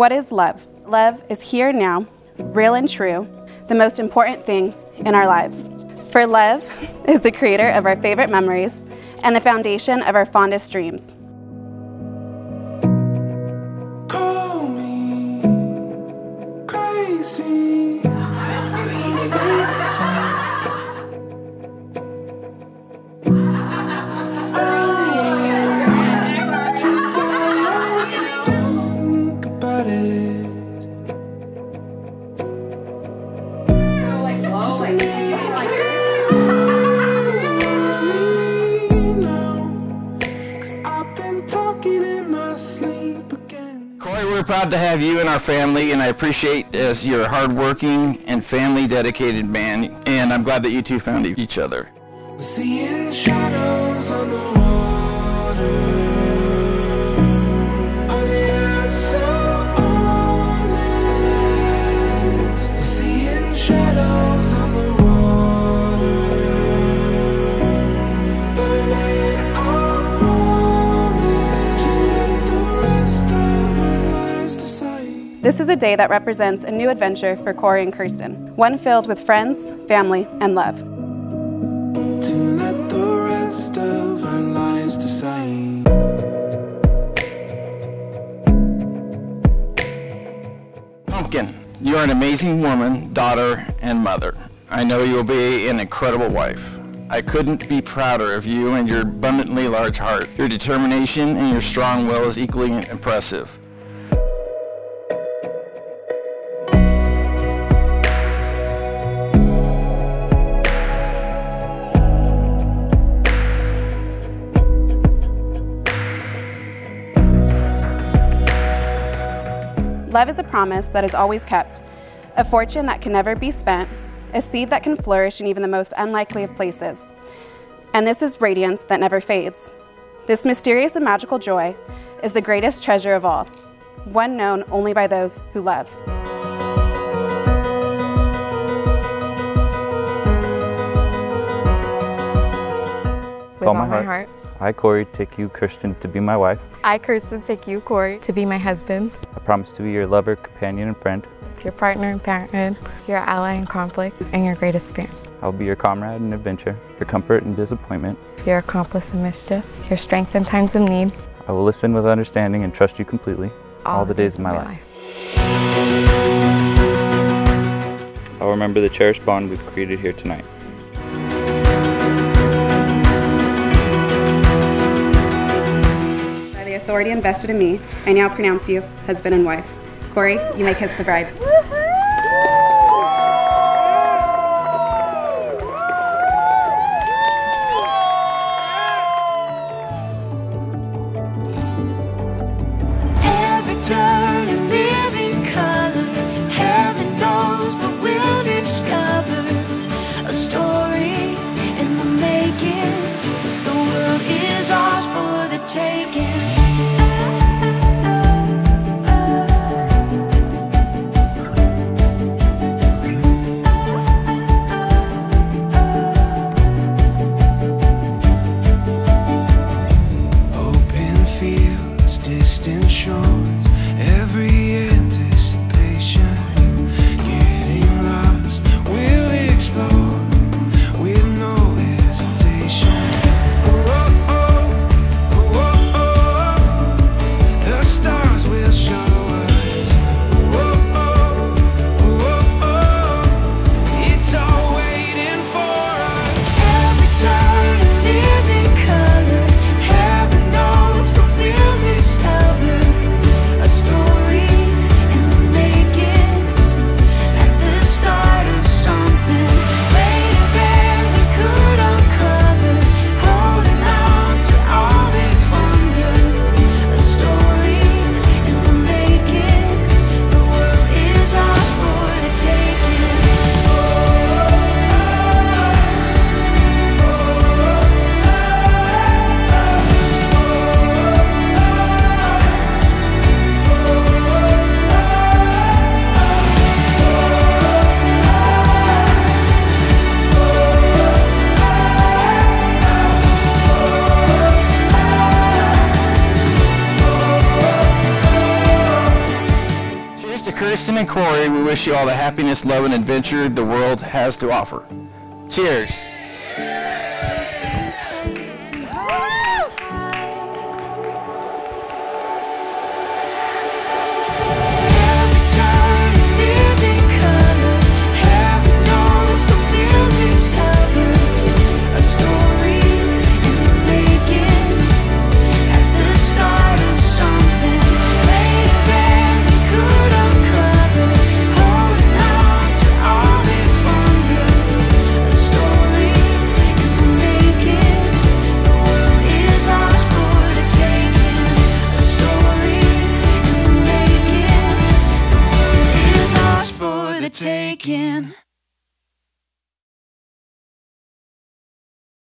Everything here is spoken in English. what is love? Love is here now, real and true, the most important thing in our lives. For love is the creator of our favorite memories and the foundation of our fondest dreams. Call me crazy. Kory, we're proud to have you in our family, and I appreciate as you're a hardworking and family-dedicated man, and I'm glad that you two found each other. We're seeing shadows on the water. This is a day that represents a new adventure for Kory and Kirsten, one filled with friends, family, and love. To let the rest of our lives decide. Pumpkin, you are an amazing woman, daughter, and mother. I know you will be an incredible wife. I couldn't be prouder of you and your abundantly large heart. Your determination and your strong will is equally impressive. Love is a promise that is always kept, a fortune that can never be spent, a seed that can flourish in even the most unlikely of places. And this is radiance that never fades. This mysterious and magical joy is the greatest treasure of all, one known only by those who love. With all my heart. I, Kory, take you, Kirsten, to be my wife. I, Kirsten, take you, Kory, to be my husband. I promise to be your lover, companion, and friend. Your partner in parenthood, your ally in conflict, and your greatest fan. I'll be your comrade in adventure, your comfort in disappointment. Your accomplice in mischief, your strength in times of need. I will listen with understanding and trust you completely all the days of my life. I'll remember the cherished bond we've created here tonight. Authority invested in me, I now pronounce you husband and wife. Kory, you may kiss the bride. Every turn a living color, heaven knows what we'll discover. A story in the making, the world is ours for the taking. Kirsten and Kory, we wish you all the happiness, love, and adventure the world has to offer. Cheers.